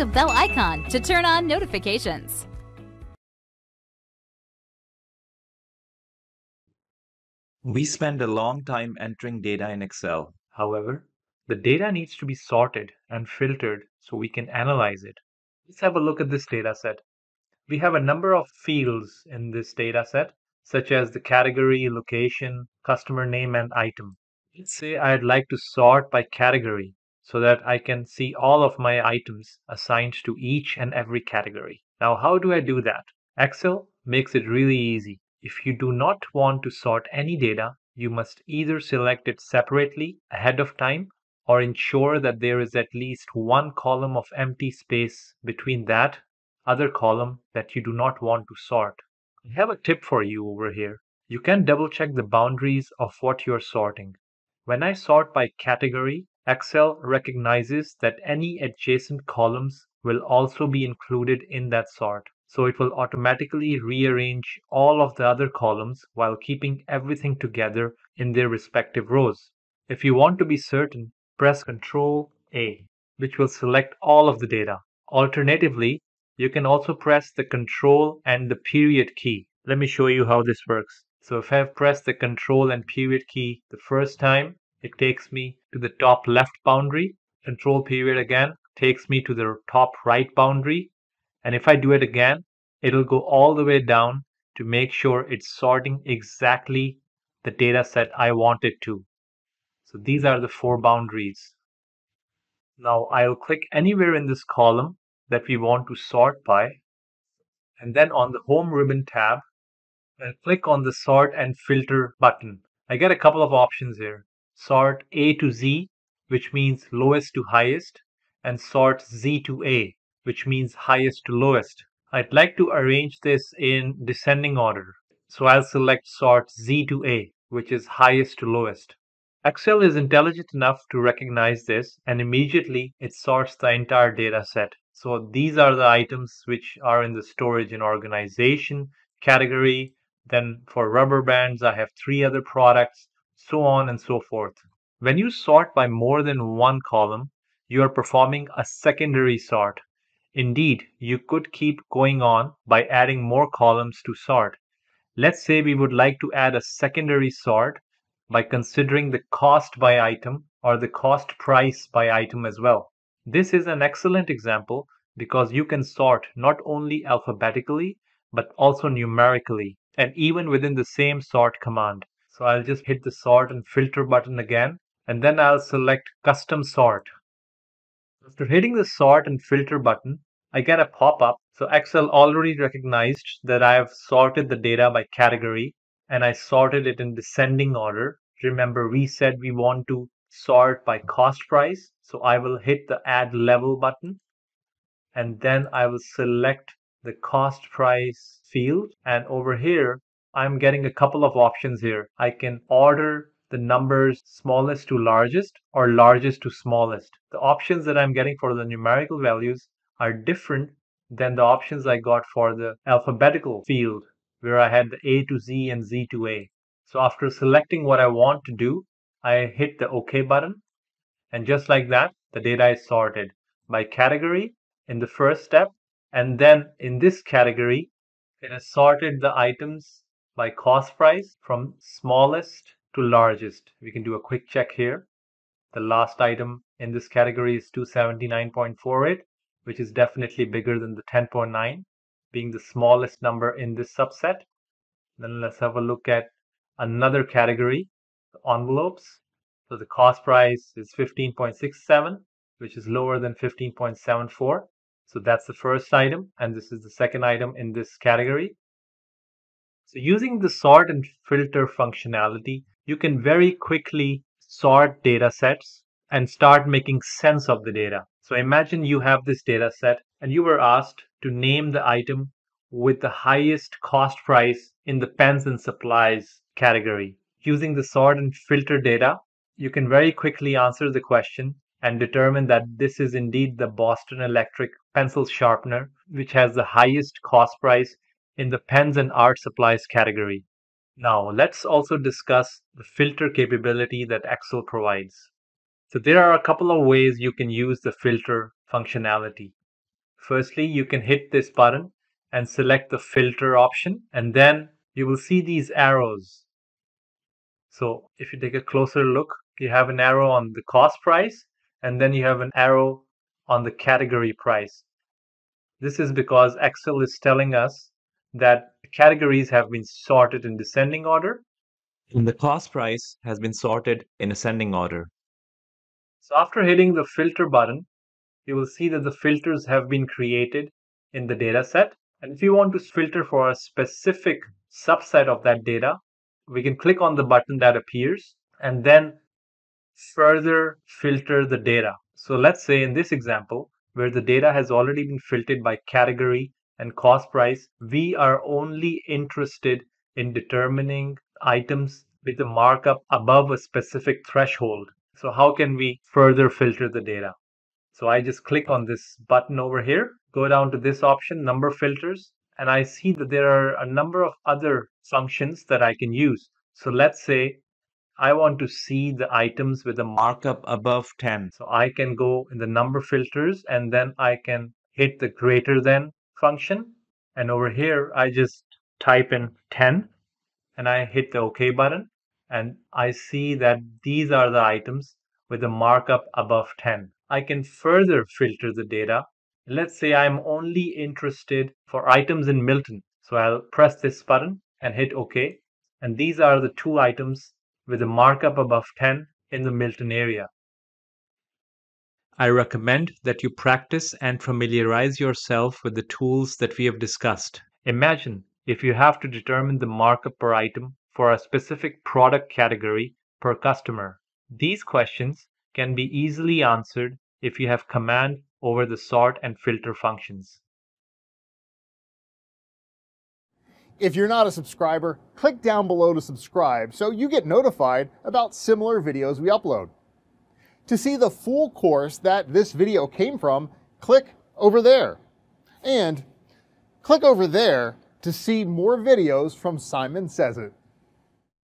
the bell icon to turn on notifications. We spend a long time entering data in Excel. However, the data needs to be sorted and filtered so we can analyze it. Let's have a look at this data set. We have a number of fields in this data set, such as the category, location, customer name, and item. Let's say I'd like to sort by category so that I can see all of my items assigned to each and every category. Now, how do I do that? Excel makes it really easy. If you do not want to sort any data, you must either select it separately ahead of time or ensure that there is at least one column of empty space between that other column that you do not want to sort. I have a tip for you over here. You can double check the boundaries of what you're sorting. When I sort by category, Excel recognizes that any adjacent columns will also be included in that sort. So it will automatically rearrange all of the other columns while keeping everything together in their respective rows. If you want to be certain, press Ctrl A, which will select all of the data. Alternatively, you can also press the Ctrl and the period key. Let me show you how this works. So if I've pressed the Ctrl and period key the first time, it takes me to the top left boundary. Ctrl period again takes me to the top right boundary. And if I do it again, it'll go all the way down to make sure it's sorting exactly the data set I want it to. So these are the four boundaries. Now I'll click anywhere in this column that we want to sort by. And then on the Home Ribbon tab, I'll click on the Sort and Filter button. I get a couple of options here. Sort A to Z, which means lowest to highest, and sort Z to A, which means highest to lowest. I'd like to arrange this in descending order. So I'll select sort Z to A, which is highest to lowest. Excel is intelligent enough to recognize this, and immediately it sorts the entire data set. So these are the items which are in the storage and organization category. Then for rubber bands, I have 3 other products, so on and so forth. When you sort by more than one column, you are performing a secondary sort. Indeed, you could keep going on by adding more columns to sort. Let's say we would like to add a secondary sort by considering the cost by item or the cost price by item as well. This is an excellent example because you can sort not only alphabetically but also numerically, and even within the same sort command. So I'll just hit the sort and filter button again, and then I'll select custom sort. After hitting the sort and filter button, I get a pop-up. So Excel already recognized that I have sorted the data by category and I sorted it in descending order. Remember, we said we want to sort by cost price. So I will hit the add level button and then I will select the cost price field. And over here, I'm getting a couple of options here. I can order the numbers smallest to largest or largest to smallest. The options that I'm getting for the numerical values are different than the options I got for the alphabetical field where I had the A to Z and Z to A. So after selecting what I want to do, I hit the OK button, and just like that, the data is sorted by category in the first step, and then in this category, it has sorted the items by cost price from smallest to largest. We can do a quick check here. The last item in this category is 279.48, which is definitely bigger than the 10.9, being the smallest number in this subset. Then let's have a look at another category, the envelopes. So the cost price is 15.67, which is lower than 15.74. So that's the first item, and this is the second item in this category. So using the sort and filter functionality, you can very quickly sort data sets and start making sense of the data. So imagine you have this data set and you were asked to name the item with the highest cost price in the pens and supplies category. Using the sort and filter data, you can very quickly answer the question and determine that this is indeed the Boston Electric Pencil Sharpener, which has the highest cost price in the pens and art supplies category. Now let's also discuss the filter capability that Excel provides. So there are a couple of ways you can use the filter functionality. Firstly, you can hit this button and select the filter option, and then you will see these arrows. So if you take a closer look, you have an arrow on the cost price, and then you have an arrow on the category price. This is because Excel is telling us that categories have been sorted in descending order, and the cost price has been sorted in ascending order. So after hitting the filter button, you will see that the filters have been created in the data set. And if you want to filter for a specific subset of that data, we can click on the button that appears and then further filter the data. So let's say in this example, where the data has already been filtered by category and cost price, we are only interested in determining items with the markup above a specific threshold. So how can we further filter the data? So I just click on this button over here, go down to this option, number filters, and I see that there are a number of other functions that I can use. So let's say I want to see the items with a markup above 10. So I can go in the number filters and then I can hit the greater than function. And over here, I just type in 10 and I hit the OK button. And I see that these are the items with a markup above 10. I can further filter the data. Let's say I'm only interested for items in Milton. So I'll press this button and hit OK. And these are the two items with a markup above 10 in the Milton area. I recommend that you practice and familiarize yourself with the tools that we have discussed. Imagine if you have to determine the markup per item for a specific product category per customer. These questions can be easily answered if you have command over the sort and filter functions. If you're not a subscriber, click down below to subscribe so you get notified about similar videos we upload. To see the full course that this video came from, click over there. And click over there to see more videos from Simon Sez IT.